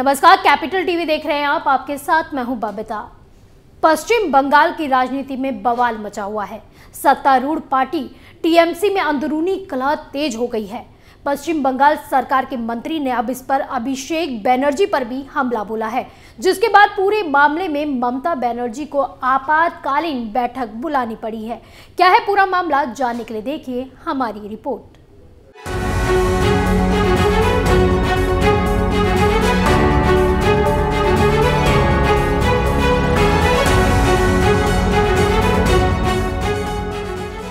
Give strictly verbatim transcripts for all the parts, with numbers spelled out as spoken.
नमस्कार, capital TV देख रहे हैं आप, आपके साथ मैं हूं बबिता। पश्चिम बंगाल की राजनीति में बवाल मचा हुआ है। सत्तारूढ़ पार्टी टीएमसी में अंदरूनी कलह तेज हो गई है। पश्चिम बंगाल सरकार के मंत्री ने अब इस पर अभिषेक बैनर्जी पर भी हमला बोला है, जिसके बाद पूरे मामले में ममता बैनर्जी को आपातकालीन बैठक बुलानी पड़ी है। क्या है पूरा मामला, जानने के लिए देखिए हमारी रिपोर्ट।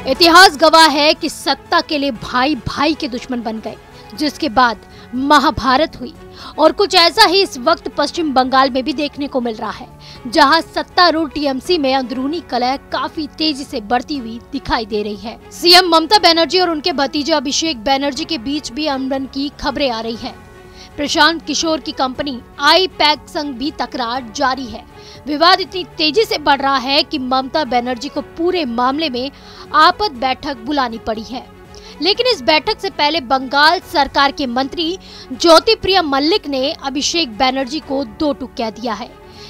इतिहास गवाह है कि सत्ता के लिए भाई भाई के दुश्मन बन गए, जिसके बाद महाभारत हुई। और कुछ ऐसा ही इस वक्त पश्चिम बंगाल में भी देखने को मिल रहा है, जहां सत्तारूढ़ टीएमसी में अंदरूनी कलह काफी तेजी से बढ़ती हुई दिखाई दे रही है। सीएम ममता बनर्जी और उनके भतीजे अभिषेक बनर्जी के बीच भी अनबन की खबरें आ रही है। प्रशांत किशोर की कंपनी आईपैक संग भी तकरार जारी है। विवाद इतनी तेजी से बढ़ रहा है कि ममता बनर्जी को पूरे मामले में आपद बैठक बुलानी पड़ी है। लेकिन इस बैठक से पहले बंगाल सरकार के मंत्री ज्योतिप्रिया मलिक ने अभिषेक बनर्जी को दो टूक कह दिया है।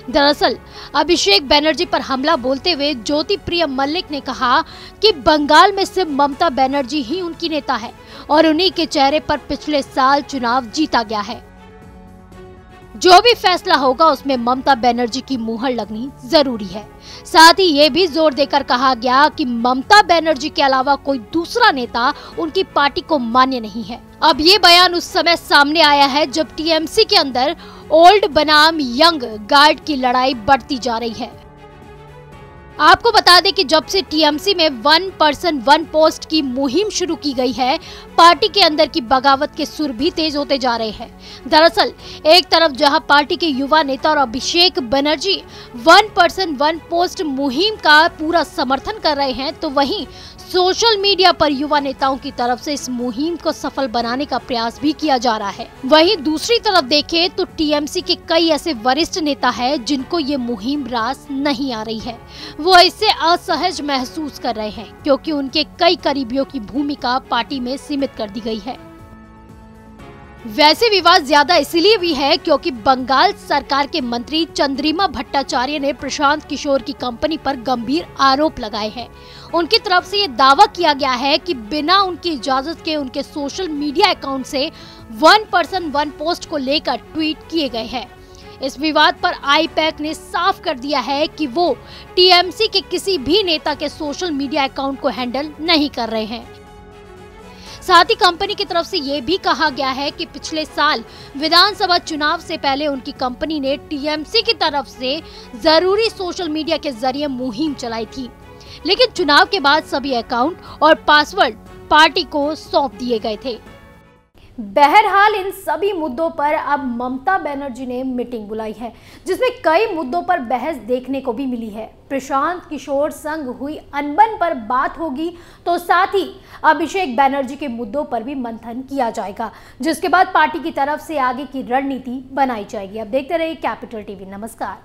दरअसल अभिषेक बनर्जी पर हमला बोलते हुए ज्योतिप्रिया मलिक ने कहा कि बंगाल में सिर्फ ममता बनर्जी ही उनकी नेता है और उन्हीं के चेहरे पर पिछले साल चुनाव जीता गया है। जो भी फैसला होगा उसमें ममता बनर्जी की मुहर लगनी जरूरी है। साथ ही ये भी जोर देकर कहा गया कि ममता बनर्जी के अलावा कोई दूसरा नेता उनकी पार्टी को मान्य नहीं है। अब ये बयान उस समय सामने आया है जब टीएमसी के अंदर ओल्ड बनाम यंग गार्ड की लड़ाई बढ़ती जा रही है। आपको बता दें कि जब से टीएमसी में वन पर्सन वन पोस्ट की मुहिम शुरू की गई है, पार्टी के अंदर की बगावत के सुर भी तेज होते जा रहे हैं। दरअसल एक तरफ जहां पार्टी के युवा नेता और Abhishek Banerjee one person one post मुहिम का पूरा समर्थन कर रहे हैं, तो वहीं सोशल मीडिया पर युवा नेताओं की तरफ से इस मुहिम को सफल बनाने का प्रयास भी किया जा रहा है। वहीं दूसरी तरफ देखें तो टीएमसी के कई ऐसे वरिष्ठ नेता हैं जिनको ये मुहिम रास नहीं आ रही है। वो इससे असहज महसूस कर रहे हैं क्योंकि उनके कई करीबियों की भूमिका पार्टी में सीमित कर दी गई है। वैसे विवाद ज्यादा इसलिए भी है क्योंकि बंगाल सरकार के मंत्री चंद्रिमा भट्टाचार्य ने प्रशांत किशोर की कंपनी पर गंभीर आरोप लगाए हैं। उनकी तरफ से ये दावा किया गया है कि बिना उनकी इजाजत के उनके सोशल मीडिया अकाउंट से वन पर्सन वन पोस्ट को लेकर ट्वीट किए गए हैं। इस विवाद पर आईपैक ने साफ कर दिया है कि वो टीएमसी के किसी भी नेता के सोशल मीडिया अकाउंट को हैंडल नहीं कर रहे हैं। साथ ही कंपनी की तरफ से ये भी कहा गया है कि पिछले साल विधानसभा चुनाव से पहले उनकी कंपनी ने टीएमसी की तरफ से जरूरी सोशल मीडिया के जरिए मुहिम चलाई थी, लेकिन चुनाव के बाद सभी अकाउंट और पासवर्ड पार्टी को सौंप दिए गए थे। बहरहाल इन सभी मुद्दों पर अब ममता बनर्जी ने मीटिंग बुलाई है, जिसमें कई मुद्दों पर बहस देखने को भी मिली है। प्रशांत किशोर संग हुई अनबन पर बात होगी, तो साथ ही अभिषेक बनर्जी के मुद्दों पर भी मंथन किया जाएगा, जिसके बाद पार्टी की तरफ से आगे की रणनीति बनाई जाएगी। अब देखते रहिए कैपिटल टीवी। नमस्कार।